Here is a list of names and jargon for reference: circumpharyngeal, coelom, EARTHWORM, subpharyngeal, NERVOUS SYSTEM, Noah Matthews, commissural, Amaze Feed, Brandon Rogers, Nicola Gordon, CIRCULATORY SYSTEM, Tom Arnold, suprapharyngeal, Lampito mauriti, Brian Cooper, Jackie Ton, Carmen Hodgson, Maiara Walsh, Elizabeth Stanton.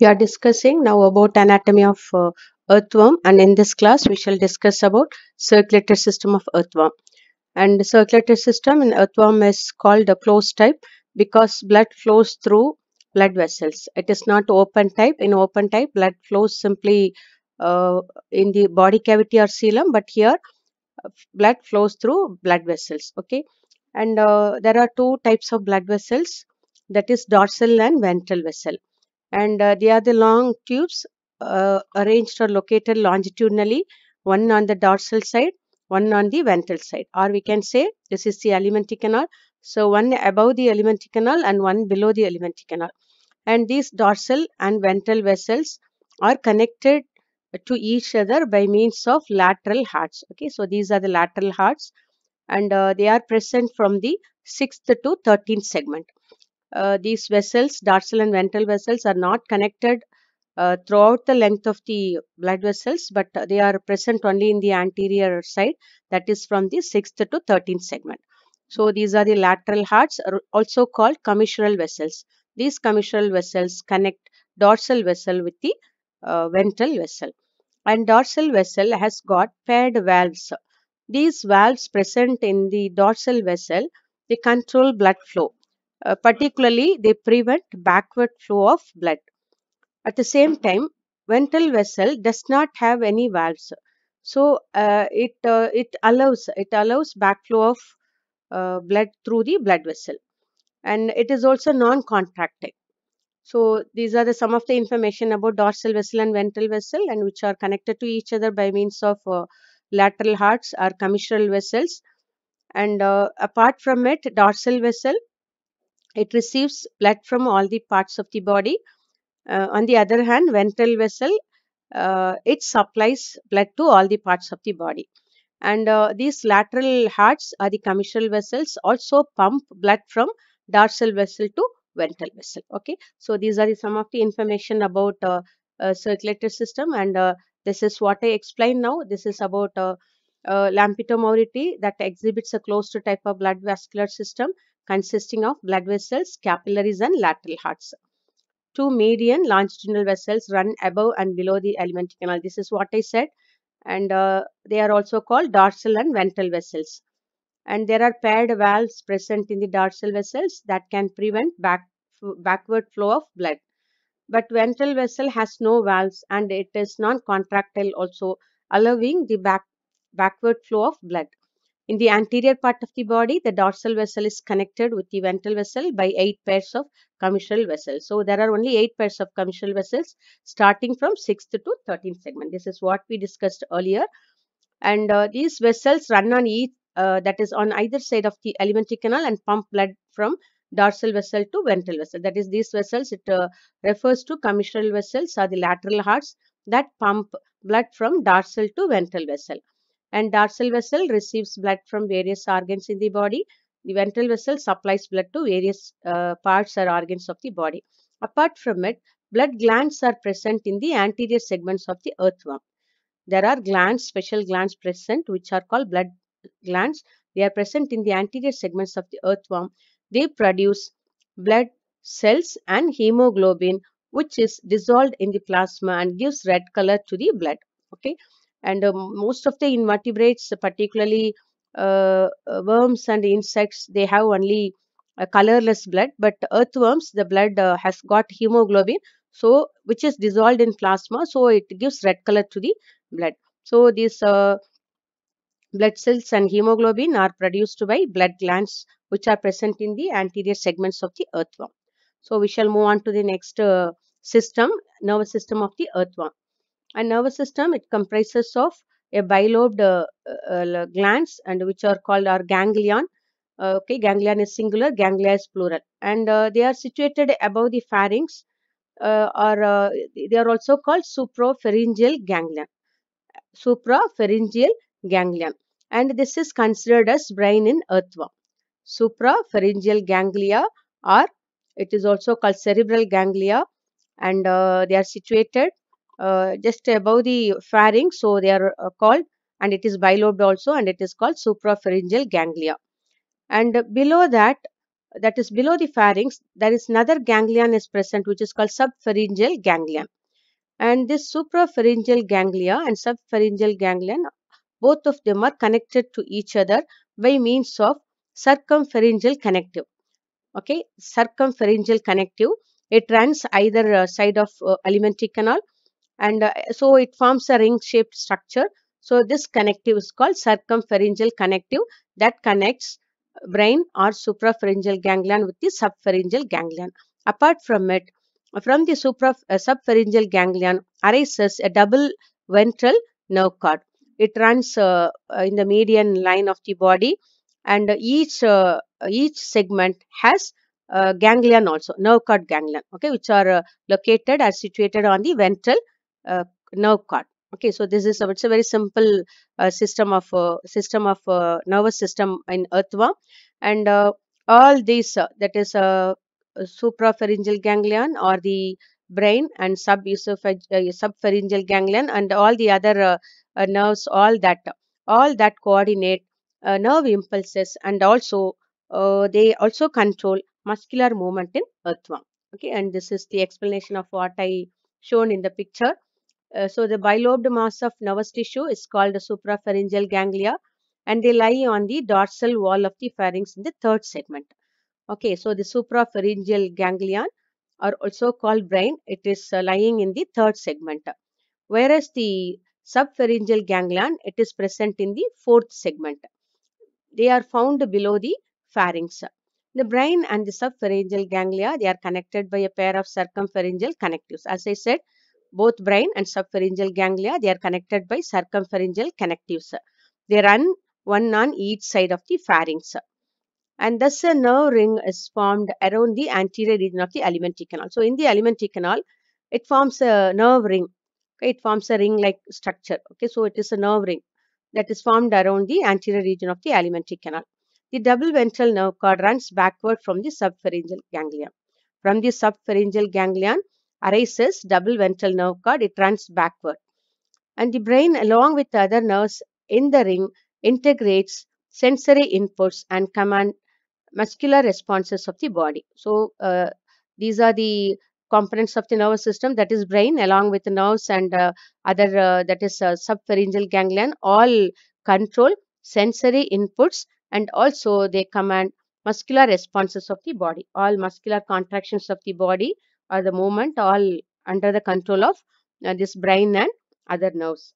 We are discussing now about anatomy of earthworm, and in this class we shall discuss about circulatory system of earthworm. And the circulatory system in earthworm is called a closed type because blood flows through blood vessels. It is not open type. In open type, blood flows simply in the body cavity or coelom, but here blood flows through blood vessels. Okay, and there are two types of blood vessels, that is dorsal and ventral vessel, and they are the long tubes arranged or located longitudinally, one on the dorsal side, one on the ventral side, or we can say this is the alimentary canal. So one above the alimentary canal and one below the alimentary canal, and these dorsal and ventral vessels are connected to each other by means of lateral hearts. Okay, so these are the lateral hearts, and they are present from the 6th to 13th segment. These vessels, dorsal and ventral vessels, are not connected throughout the length of the blood vessels, but they are present only in the anterior side, that is from the 6th to 13th segment. So these are the lateral hearts, are also called commissural vessels. These commissural vessels connect dorsal vessel with the ventral vessel, and dorsal vessel has got paired valves. These valves present in the dorsal vessel, they control blood flow. Particularly, they prevent backward flow of blood. At the same time, ventral vessel does not have any valves, so it allows backflow of blood through the blood vessel, and it is also non-contracting. So these are the some of the information about dorsal vessel and ventral vessel, and which are connected to each other by means of lateral hearts or commissural vessels. And apart from it, dorsal vessel, it receives blood from all the parts of the body. On the other hand, ventral vessel, it supplies blood to all the parts of the body. And these lateral hearts or the commissural vessels also pump blood from dorsal vessel to ventral vessel. Okay, so these are some of the information about circulatory system, and this is what I explained now. This is about Lampito mauriti, that exhibits a closed type of blood vascular system consisting of blood vessels, capillaries, and lateral hearts. Two median longitudinal vessels run above and below the alimentary canal. This is what I said, and they are also called dorsal and ventral vessels. And there are paired valves present in the dorsal vessels that can prevent backward flow of blood. But ventral vessel has no valves, and it is non-contractile also, allowing the backward flow of blood. In the anterior part of the body, the dorsal vessel is connected with the ventral vessel by 8 pairs of commissural vessels. So there are only 8 pairs of commissural vessels starting from 6th to 13th segment. This is what we discussed earlier. And these vessels run on either side of the alimentary canal and pump blood from dorsal vessel to ventral vessel. That is, these vessels, it refers to commissural vessels or the lateral hearts that pump blood from dorsal to ventral vessel. And dorsal vessel receives blood from various organs in the body. The ventral vessel supplies blood to various parts or organs of the body. Apart from it, blood glands are present in the anterior segments of the earthworm. There are glands, special glands present, which are called blood glands. They are present in the anterior segments of the earthworm. They produce blood cells and hemoglobin, which is dissolved in the plasma and gives red color to the blood. Okay, and most of the invertebrates, particularly worms and insects, they have only colorless blood, but earthworms, the blood has got hemoglobin, so which is dissolved in plasma, so it gives red color to the blood. So these blood cells and hemoglobin are produced by blood glands, which are present in the anterior segments of the earthworm. So we shall move on to the next system, nervous system of the earthworm. And nervous system, it comprises of a bilobed glands, and which are called our ganglion. Okay, ganglion is singular, ganglia is plural, and they are situated above the pharynx, or they are also called suprapharyngeal ganglion. Suprapharyngeal ganglion. And this is considered as brain in earthworm. Suprapharyngeal ganglia, or it is also called cerebral ganglia, and they are situated just above the pharynx, so they are called, and it is bilobed also, and it is called suprapharyngeal ganglia. And below that, that is below the pharynx, there is another ganglion is present which is called subpharyngeal ganglion. And this suprapharyngeal ganglia and subpharyngeal ganglion, both of them are connected to each other by means of circumpharyngeal connective. Okay, circumpharyngeal connective. It runs either side of alimentary canal, and so it forms a ring-shaped structure. So this connective is called circumpharyngeal connective that connects brain or suprapharyngeal ganglion with the subpharyngeal ganglion. Apart from it, from the subpharyngeal ganglion arises a double ventral nerve cord. It runs in the median line of the body, and each segment has ganglion also, nerve cord ganglion, okay, which are located or situated on the ventral nerve cord. Okay, so this is it's a very simple nervous system in earthworm, and all these that is suprapharyngeal ganglion or the brain and subpharyngeal ganglion and all the other nerves, all that coordinate nerve impulses, and also they also control muscular movement in earthworm. Okay, and this is the explanation of what I shown in the picture. So the bilobed mass of nervous tissue is called the suprapharyngeal ganglia, and they lie on the dorsal wall of the pharynx in the third segment. Okay, so the suprapharyngeal ganglion are also called brain. It is lying in the third segment, whereas the subpharyngeal ganglion, it is present in the fourth segment. They are found below the pharynx. The brain and the subpharyngeal ganglia, they are connected by a pair of circumpharyngeal connectives. As I said, both brain and subpharyngeal ganglia, they are connected by circumpharyngeal connectives. They run one on each side of the pharynx. And thus a nerve ring is formed around the anterior region of the alimentary canal. So in the alimentary canal, it forms a nerve ring. Okay, it forms a ring-like structure. Okay, so it is a nerve ring that is formed around the anterior region of the alimentary canal. The double ventral nerve cord runs backward from the subpharyngeal ganglion. From the subpharyngeal ganglion arises double ventral nerve cord. It runs backward. And the brain, along with other nerves in the ring, integrates sensory inputs and command muscular responses of the body. So these are the components of the nervous system, that is brain along with the nerves and other that is subpharyngeal ganglion, all control sensory inputs, and also they command muscular responses of the body. All muscular contractions of the body or the movement, all under the control of this brain and other nerves.